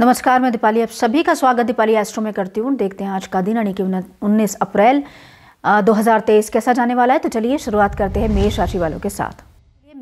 नमस्कार, मैं दीपाली, आप सभी का स्वागत दीपाली एस्ट्रो में करती हूँ। देखते हैं आज का दिन यानी कि 19 अप्रैल 2023 कैसा जाने वाला है। तो चलिए शुरुआत करते हैं मेष राशि वालों के साथ।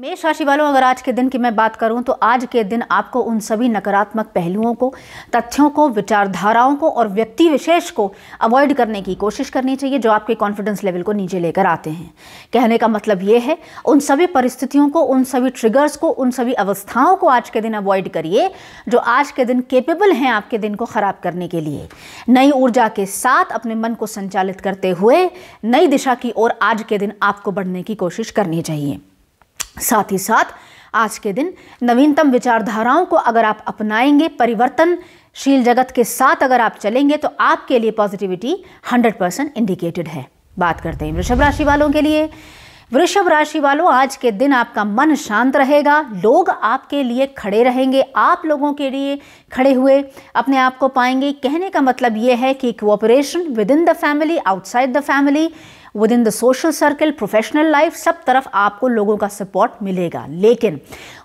मेष राशि वालों, अगर आज के दिन की मैं बात करूं तो आज के दिन आपको उन सभी नकारात्मक पहलुओं को, तथ्यों को, विचारधाराओं को और व्यक्ति विशेष को अवॉइड करने की कोशिश करनी चाहिए जो आपके कॉन्फिडेंस लेवल को नीचे लेकर आते हैं। कहने का मतलब ये है, उन सभी परिस्थितियों को, उन सभी ट्रिगर्स को, उन सभी अवस्थाओं को आज के दिन अवॉइड करिए जो आज के दिन केपेबल हैं आपके दिन को ख़राब करने के लिए। नई ऊर्जा के साथ अपने मन को संचालित करते हुए नई दिशा की ओर आज के दिन आपको बढ़ने की कोशिश करनी चाहिए। साथ ही साथ आज के दिन नवीनतम विचारधाराओं को अगर आप अपनाएंगे, परिवर्तनशील जगत के साथ अगर आप चलेंगे तो आपके लिए पॉजिटिविटी 100% इंडिकेटेड है। बात करते हैं वृषभ राशि वालों के लिए। वृषभ राशि वालों, आज के दिन आपका मन शांत रहेगा, लोग आपके लिए खड़े रहेंगे, आप लोगों के लिए खड़े हुए अपने आप को पाएंगे। कहने का मतलब ये है कि cooperation within the family, outside the family, within the social circle, professional life, सब तरफ आपको लोगों का सपोर्ट मिलेगा। लेकिन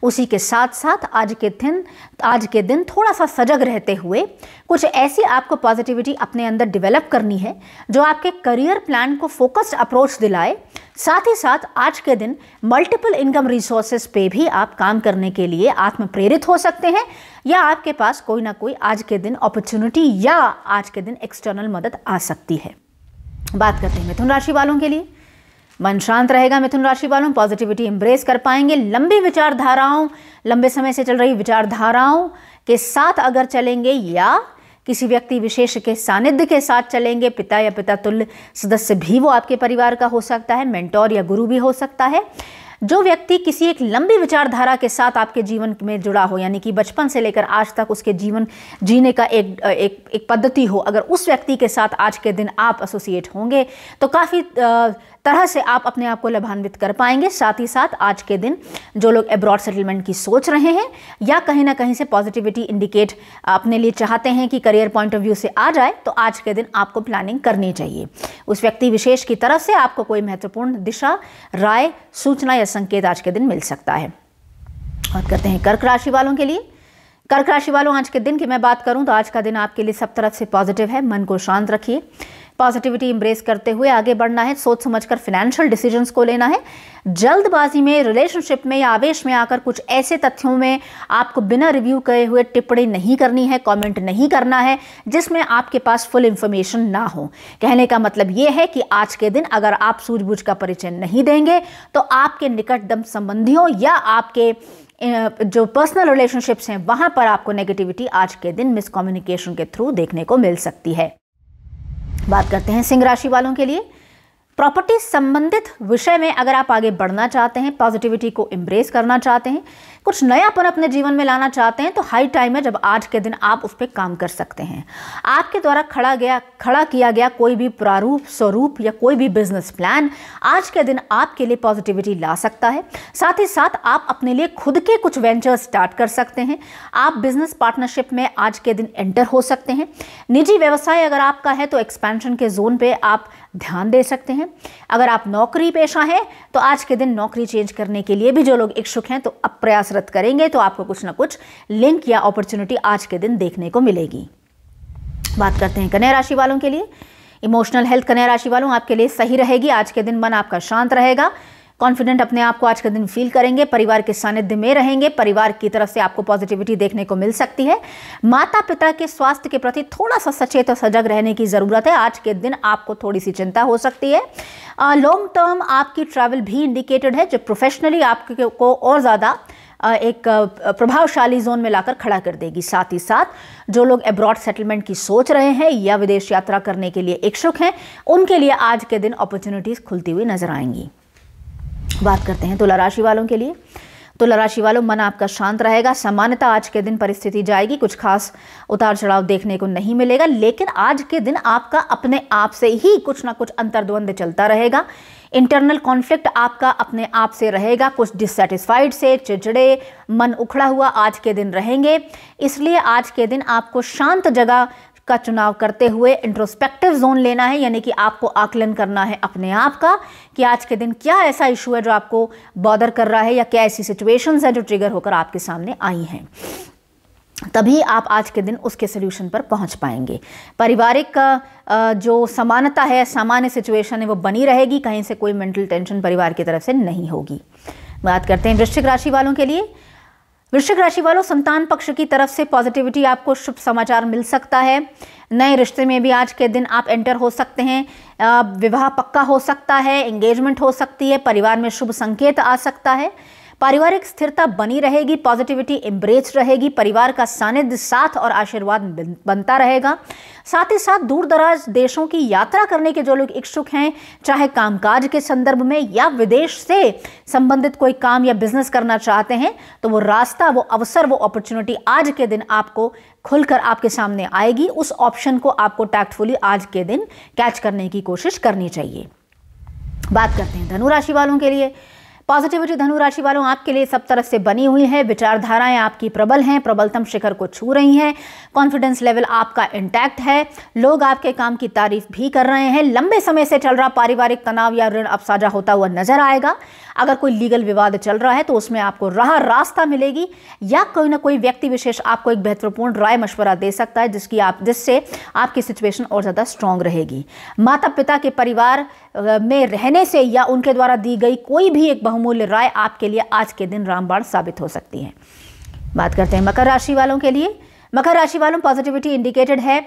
उसी के साथ साथ आज के दिन थोड़ा सा सजग रहते हुए कुछ ऐसी आपको पॉजिटिविटी अपने अंदर डेवलप करनी है जो आपके करियर प्लान को फोकस्ड अप्रोच दिलाए। साथ ही साथ आज के दिन मल्टीपल इनकम रिसोर्सेज पे भी आप काम करने के लिए आत्म प्रेरित हो सकते हैं, या आपके पास कोई ना कोई आज के दिन अपॉर्चुनिटी या आज के दिन एक्सटर्नल मदद आ सकती है। बात करते हैं मिथुन राशि वालों के लिए। मन शांत रहेगा मिथुन राशि वालों, पॉजिटिविटी एम्ब्रेस कर पाएंगे। लंबे समय से चल रही विचारधाराओं के साथ अगर चलेंगे या किसी व्यक्ति विशेष के सानिध्य के साथ चलेंगे, पिता या पिता तुल्य सदस्य भी वो आपके परिवार का हो सकता है, मेंटोर या गुरु भी हो सकता है। जो व्यक्ति किसी एक लंबी विचारधारा के साथ आपके जीवन में जुड़ा हो, यानी कि बचपन से लेकर आज तक उसके जीवन जीने का एक पद्धति हो, अगर उस व्यक्ति के साथ आज के दिन आप एसोसिएट होंगे तो काफ़ी तरह से आप अपने आप को लाभान्वित कर पाएंगे। साथ ही साथ आज के दिन जो लोग एब्रॉड सेटलमेंट की सोच रहे हैं या कहीं ना कहीं से पॉजिटिविटी इंडिकेट अपने लिए चाहते हैं कि करियर पॉइंट ऑफ व्यू से आ जाए, तो आज के दिन आपको प्लानिंग करनी चाहिए। उस व्यक्ति विशेष की तरफ से आपको कोई महत्वपूर्ण दिशा, राय, सूचना या संकेत आज के दिन मिल सकता है। और करते हैं कर्क राशि वालों के लिए। कर्क राशि वालों, आज के दिन की मैं बात करूं तो आज का दिन आपके लिए सब तरफ से पॉजिटिव है। मन को शांत रखिए, पॉजिटिविटी एम्ब्रेस करते हुए आगे बढ़ना है। सोच समझकर फाइनेंशियल डिसीजंस को लेना है। जल्दबाजी में, रिलेशनशिप में या आवेश में आकर कुछ ऐसे तथ्यों में आपको बिना रिव्यू किए हुए टिप्पणी नहीं करनी है, कमेंट नहीं करना है जिसमें आपके पास फुल इंफॉर्मेशन ना हो। कहने का मतलब ये है कि आज के दिन अगर आप सूझबूझ का परिचय नहीं देंगे तो आपके निकटतम संबंधियों या आपके जो पर्सनल रिलेशनशिप्स हैं वहाँ पर आपको नेगेटिविटी आज के दिन मिसकम्युनिकेशन के थ्रू देखने को मिल सकती है। बात करते हैं सिंह राशि वालों के लिए। प्रॉपर्टी संबंधित विषय में अगर आप आगे बढ़ना चाहते हैं, पॉजिटिविटी को एम्ब्रेस करना चाहते हैं, कुछ नयापन अपने जीवन में लाना चाहते हैं, तो हाई टाइम है जब आज के दिन आप उस पर काम कर सकते हैं। आपके द्वारा खड़ा किया गया कोई भी प्रारूप, स्वरूप या कोई भी बिजनेस प्लान आज के दिन आपके लिए पॉजिटिविटी ला सकता है। साथ ही साथ आप अपने लिए खुद के कुछ वेंचर स्टार्ट कर सकते हैं। आप बिजनेस पार्टनरशिप में आज के दिन एंटर हो सकते हैं। निजी व्यवसाय अगर आपका है तो एक्सपेंशन के जोन पर आप ध्यान दे सकते हैं। अगर आप नौकरी पेशा हैं तो आज के दिन नौकरी चेंज करने के लिए भी जो लोग इच्छुक हैं तो अब प्रयासरत करेंगे तो आपको कुछ ना कुछ लिंक या अपॉर्चुनिटी आज के दिन देखने को मिलेगी। बात करते हैं कन्या राशि वालों के लिए। इमोशनल हेल्थ कन्या राशि वालों आपके लिए सही रहेगी। आज के दिन मन आपका शांत रहेगा, कॉन्फिडेंट अपने आप को आज के दिन फील करेंगे। परिवार के सानिध्य में रहेंगे, परिवार की तरफ से आपको पॉजिटिविटी देखने को मिल सकती है। माता पिता के स्वास्थ्य के प्रति थोड़ा सा सचेत और सजग रहने की ज़रूरत है। आज के दिन आपको थोड़ी सी चिंता हो सकती है। लॉन्ग टर्म आपकी ट्रैवल भी इंडिकेटेड है जो प्रोफेशनली आपके को और ज़्यादा एक प्रभावशाली जोन में लाकर खड़ा कर देगी। साथ ही साथ जो लोग एब्रॉड सेटलमेंट की सोच रहे हैं या विदेश यात्रा करने के लिए इच्छुक हैं उनके लिए आज के दिन अपॉर्चुनिटीज़ खुलती हुई नजर आएंगी। बात करते हैं तुला राशि वालों के लिए। तुला राशि वालों, मन आपका शांत रहेगा। सामान्यतः आज के दिन परिस्थिति जाएगी, कुछ खास उतार चढ़ाव देखने को नहीं मिलेगा, लेकिन आज के दिन आपका अपने आप से ही कुछ ना कुछ अंतर्द्वंद चलता रहेगा। इंटरनल कॉन्फ्लिक्ट आपका अपने आप से रहेगा। कुछ डिससेटिस्फाइड से चिड़चिड़े, मन उखड़ा हुआ आज के दिन रहेंगे। इसलिए आज के दिन आपको शांत जगह का चुनाव करते हुए इंट्रोस्पेक्टिव जोन लेना है, यानी कि आपको आकलन करना है अपने आप का कि आज के दिन क्या ऐसा इशू है जो आपको बॉदर कर रहा है या क्या ऐसी सिचुएशंस हैं जो ट्रिगर होकर आपके सामने आई हैं, तभी आप आज के दिन उसके सोल्यूशन पर पहुंच पाएंगे। पारिवारिक जो समानता है, सामान्य सिचुएशन है, वो बनी रहेगी, कहीं से कोई मेंटल टेंशन परिवार की तरफ से नहीं होगी। बात करते हैं वृश्चिक राशि वालों के लिए। वृश्चिक राशि वालों, संतान पक्ष की तरफ से पॉजिटिविटी, आपको शुभ समाचार मिल सकता है। नए रिश्ते में भी आज के दिन आप एंटर हो सकते हैं, विवाह पक्का हो सकता है, एंगेजमेंट हो सकती है, परिवार में शुभ संकेत आ सकता है। पारिवारिक स्थिरता बनी रहेगी, पॉजिटिविटी एम्ब्रेस रहेगी, परिवार का सानिध्य, साथ और आशीर्वाद बनता रहेगा। साथ ही साथ दूर दराज देशों की यात्रा करने के जो लोग इच्छुक हैं, चाहे कामकाज के संदर्भ में या विदेश से संबंधित कोई काम या बिजनेस करना चाहते हैं, तो वो रास्ता, वो अवसर, वो अपॉर्चुनिटी आज के दिन आपको खुलकर आपके सामने आएगी। उस ऑप्शन को आपको टैक्टफुली आज के दिन कैच करने की कोशिश करनी चाहिए। बात करते हैं धनु राशि वालों के लिए। पॉजिटिविटी धनु राशि वालों आपके लिए सब तरफ से बनी हुई है। विचारधाराएं आपकी प्रबल हैं, प्रबलतम शिखर को छू रही हैं। कॉन्फिडेंस लेवल आपका इंटैक्ट है, लोग आपके काम की तारीफ भी कर रहे हैं। लंबे समय से चल रहा पारिवारिक तनाव या ऋण अब साझा होता हुआ नजर आएगा। अगर कोई लीगल विवाद चल रहा है तो उसमें आपको राह रास्ता मिलेगी, या कोई ना कोई व्यक्ति विशेष आपको एक बेहतरपूर्ण राय मशवरा दे सकता है, जिससे आपकी सिचुएशन और ज़्यादा स्ट्रांग रहेगी। माता पिता के परिवार में रहने से या उनके द्वारा दी गई कोई भी एक बहुमूल्य राय आपके लिए आज के दिन रामबाण साबित हो सकती है। बात करते हैं मकर राशि वालों के लिए। मकर राशि वालों, पॉजिटिविटी इंडिकेटेड है।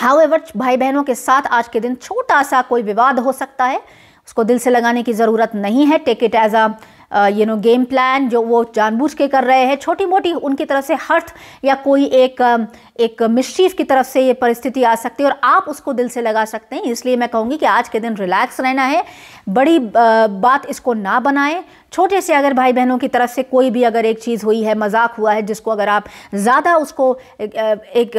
हाउएवर, भाई बहनों के साथ आज के दिन छोटा सा कोई विवाद हो सकता है, उसको दिल से लगाने की ज़रूरत नहीं है। Take it as a game plan, जो वो जानबूझ के कर रहे हैं। छोटी मोटी उनकी तरफ से हर्थ या कोई एक मिस्चीफ की तरफ से ये परिस्थिति आ सकती है और आप उसको दिल से लगा सकते हैं। इसलिए मैं कहूँगी कि आज के दिन रिलैक्स रहना है, बड़ी बात इसको ना बनाएं। छोटे से अगर भाई बहनों की तरफ से कोई भी अगर एक चीज़ हुई है, मजाक हुआ है, जिसको अगर आप ज़्यादा उसको एक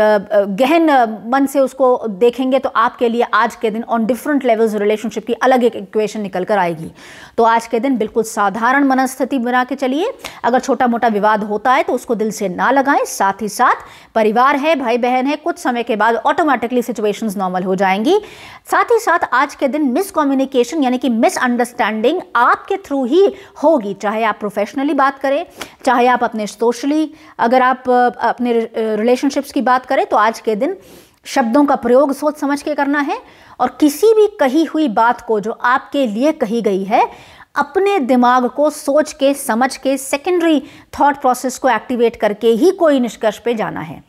गहन मन से उसको देखेंगे तो आपके लिए आज के दिन ऑन डिफरेंट लेवल्स रिलेशनशिप की अलग एक इक्वेशन निकल कर आएगी। तो आज के दिन बिल्कुल साधारण मनस्थिति बना के चलिए। अगर छोटा मोटा विवाद होता है तो उसको दिल से ना लगाएं। साथ ही साथ परिवार है, भाई बहन है, कुछ समय के बाद ऑटोमेटिकली सिचुएशंस नॉर्मल हो जाएंगी। साथ ही साथ आज के दिन मिसकम्युनिकेशन यानी कि मिसअंडरस्टैंडिंग आपके थ्रू ही होगी, चाहे आप प्रोफेशनली बात करें, चाहे आप अपने सोशली, अगर आप अपने रिलेशनशिप्स की बात करें तो आज के दिन शब्दों का प्रयोग सोच समझ के करना है और किसी भी कही हुई बात को जो आपके लिए कही गई है, अपने दिमाग को सोच के समझ के सेकेंडरी थॉट प्रोसेस को एक्टिवेट करके ही कोई निष्कर्ष पे जाना है।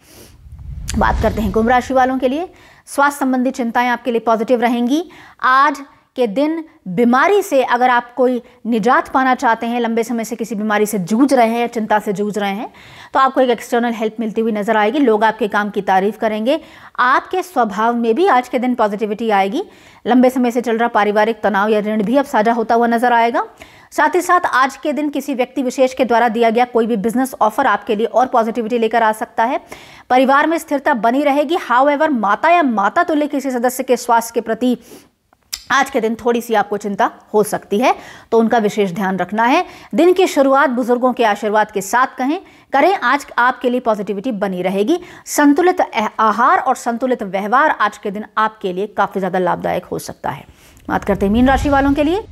बात करते हैं कुंभ राशि वालों के लिए। स्वास्थ्य संबंधी चिंताएं आपके लिए पॉजिटिव रहेंगी। आज के दिन बीमारी से अगर आप कोई निजात पाना चाहते हैं, लंबे समय से किसी बीमारी से जूझ रहे हैं या चिंता से जूझ रहे हैं, तो आपको एक एक्सटर्नल हेल्प मिलती हुई नजर आएगी। लोग आपके काम की तारीफ करेंगे। आपके स्वभाव में भी आज के दिन पॉजिटिविटी आएगी। लंबे समय से चल रहा पारिवारिक तनाव या ऋण भी अब साझा होता हुआ नजर आएगा। साथ ही साथ आज के दिन किसी व्यक्ति विशेष के द्वारा दिया गया कोई भी बिजनेस ऑफर आपके लिए और पॉजिटिविटी लेकर आ सकता है। परिवार में स्थिरता बनी रहेगी। हाउएवर, माता या माता तुल्य किसी सदस्य के स्वास्थ्य के प्रति आज के दिन थोड़ी सी आपको चिंता हो सकती है, तो उनका विशेष ध्यान रखना है। दिन की शुरुआत बुजुर्गों के आशीर्वाद के साथ करें। आज आपके लिए पॉजिटिविटी बनी रहेगी। संतुलित आहार और संतुलित व्यवहार आज के दिन आपके लिए काफ़ी ज़्यादा लाभदायक हो सकता है। बात करते हैं मीन राशि वालों के लिए।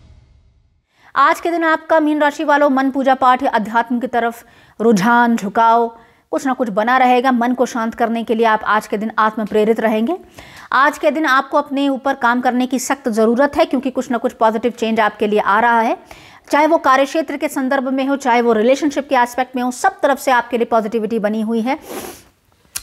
आज के दिन आपका मीन राशि वालों मन, पूजा पाठ या अध्यात्म की तरफ रुझान, झुकाव कुछ ना कुछ बना रहेगा। मन को शांत करने के लिए आप आज के दिन आत्म प्रेरित रहेंगे। आज के दिन आपको अपने ऊपर काम करने की सख्त ज़रूरत है, क्योंकि कुछ ना कुछ पॉजिटिव चेंज आपके लिए आ रहा है। चाहे वो कार्यक्षेत्र के संदर्भ में हो, चाहे वो रिलेशनशिप के एस्पेक्ट में हो, सब तरफ से आपके लिए पॉजिटिविटी बनी हुई है।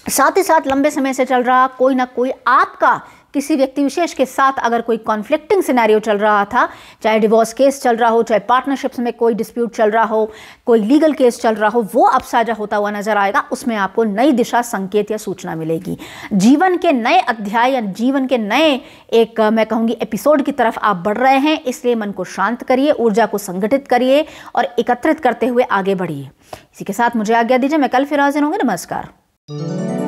साथ ही साथ लंबे समय से चल रहा कोई ना कोई आपका किसी व्यक्ति विशेष के साथ अगर कोई कॉन्फ्लिक्टिंग सिनेरियो चल रहा था, चाहे डिवोर्स केस चल रहा हो, चाहे पार्टनरशिप्स में कोई डिस्प्यूट चल रहा हो, कोई लीगल केस चल रहा हो, वो अब साझा होता हुआ नजर आएगा। उसमें आपको नई दिशा, संकेत या सूचना मिलेगी। जीवन के नए अध्याय या जीवन के नए एक मैं कहूँगी एपिसोड की तरफ आप बढ़ रहे हैं। इसलिए मन को शांत करिए, ऊर्जा को संगठित करिए और एकत्रित करते हुए आगे बढ़िए। इसी के साथ मुझे आज्ञा दीजिए। मैं कल फिर हाजिर होंगे। नमस्कार।